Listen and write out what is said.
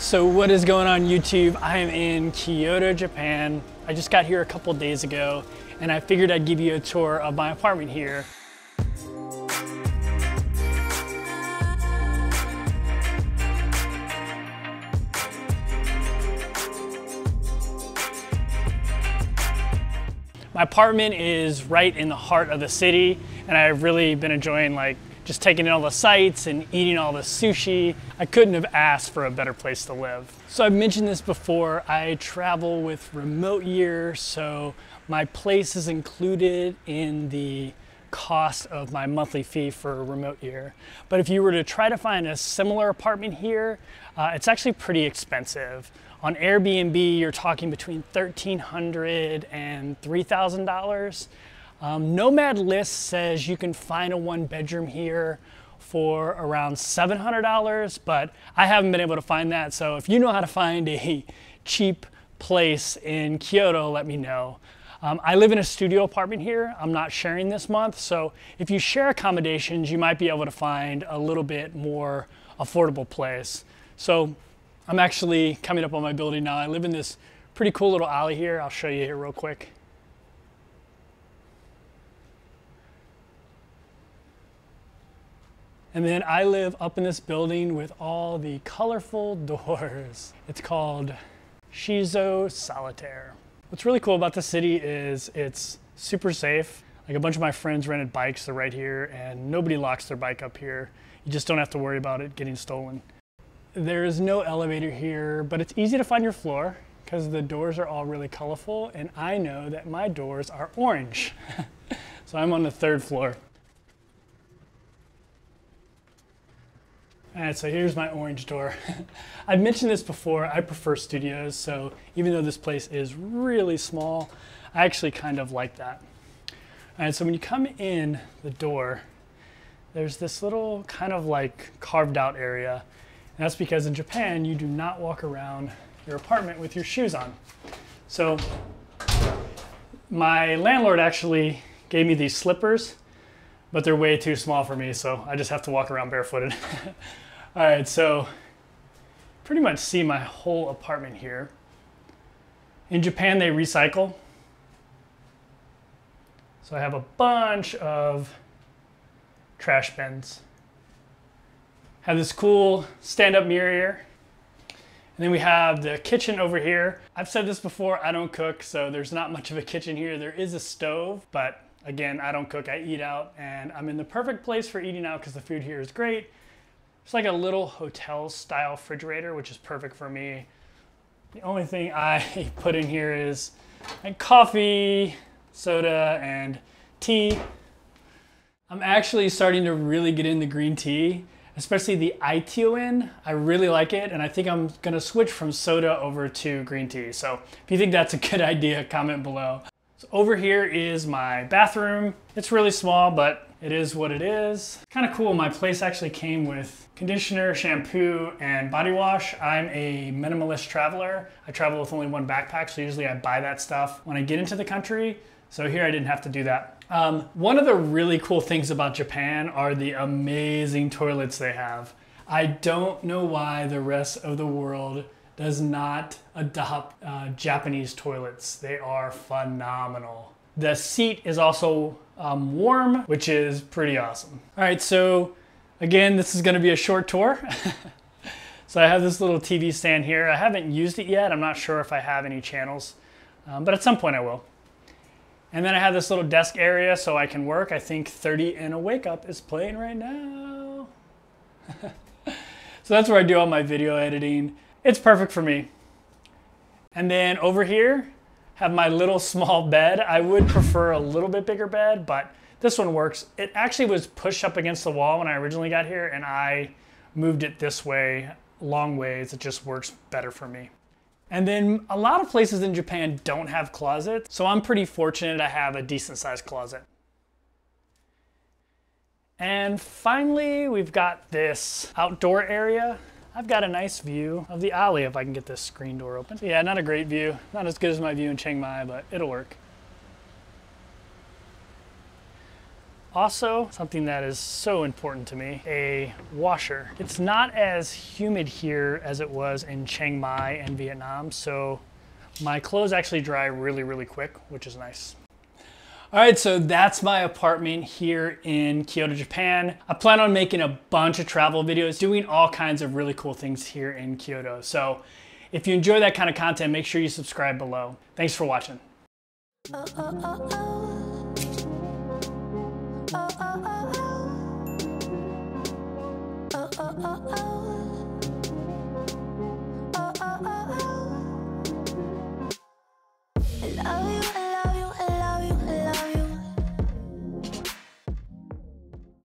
So what is going on YouTube? I am in Kyoto, Japan. I just got here a couple days ago and I figured I'd give you a tour of my apartment here. My apartment is right in the heart of the city and I've really been enjoying just taking in all the sights and eating all the sushi. I couldn't have asked for a better place to live. So I've mentioned this before, I travel with Remote Year, so my place is included in the cost of my monthly fee for Remote Year. But if you were to try to find a similar apartment here, it's actually pretty expensive. On Airbnb, you're talking between $1,300 and $3,000. Nomad List says you can find a one-bedroom here for around $700, but I haven't been able to find that, so if you know how to find a cheap place in Kyoto, let me know. I live in a studio apartment here. I'm not sharing this month, so if you share accommodations, you might be able to find a little bit more affordable place. So I'm actually coming up on my building now. I live in this pretty cool little alley here. I'll show you here real quick. And then I live up in this building with all the colorful doors. It's called Shizo Solitaire. What's really cool about the city is it's super safe. Like a bunch of my friends rented bikes, they're right here, and nobody locks their bike up here. You just don't have to worry about it getting stolen. There is no elevator here, but it's easy to find your floor because the doors are all really colorful, and I know that my doors are orange. So I'm on the third floor. All right, so here's my orange door. I've mentioned this before, I prefer studios, so even though this place is really small, I actually kind of like that. All right, so when you come in the door, there's this little kind of like carved out area. And that's because in Japan, you do not walk around your apartment with your shoes on. So my landlord actually gave me these slippers, but they're way too small for me, so I just have to walk around barefooted. All right, so pretty much see my whole apartment here. In Japan, they recycle. So I have a bunch of trash bins. Have this cool stand-up mirror here. And then we have the kitchen over here. I've said this before, I don't cook, so there's not much of a kitchen here. There is a stove, but again, I don't cook, I eat out, and I'm in the perfect place for eating out because the food here is great. It's like a little hotel-style refrigerator, which is perfect for me. The only thing I put in here is like coffee, soda, and tea. I'm actually starting to really get into green tea, especially the Itoen. I really like it, and I think I'm going to switch from soda over to green tea. So if you think that's a good idea, comment below. So over here is my bathroom. It's really small, but it is what it is. Kind of cool, my place actually came with conditioner, shampoo, and body wash. I'm a minimalist traveler. I travel with only one backpack, so usually I buy that stuff when I get into the country. So here I didn't have to do that. One of the really cool things about Japan are the amazing toilets they have. I don't know why the rest of the world does not adopt Japanese toilets. They are phenomenal. The seat is also warm, which is pretty awesome. All right, so again, this is gonna be a short tour. So I have this little TV stand here. I haven't used it yet. I'm not sure if I have any channels, but at some point I will. And then I have this little desk area so I can work. I think 30 And A Wake Up is playing right now. So that's where I do all my video editing. It's perfect for me. And then over here, have my little small bed. I would prefer a little bit bigger bed, but this one works. It actually was pushed up against the wall when I originally got here, and I moved it this way, long ways. It just works better for me. And then a lot of places in Japan don't have closets, so I'm pretty fortunate I have a decent-sized closet. And finally, we've got this outdoor area. I've got a nice view of the alley if I can get this screen door open. So yeah, not a great view. Not as good as my view in Chiang Mai, but it'll work. Also, something that is so important to me, a washer. It's not as humid here as it was in Chiang Mai and Vietnam, so my clothes actually dry really, really quick, which is nice. All right, so that's my apartment here in Kyoto, Japan. I plan on making a bunch of travel videos, doing all kinds of really cool things here in Kyoto. So if you enjoy that kind of content, make sure you subscribe below. Thanks for watching.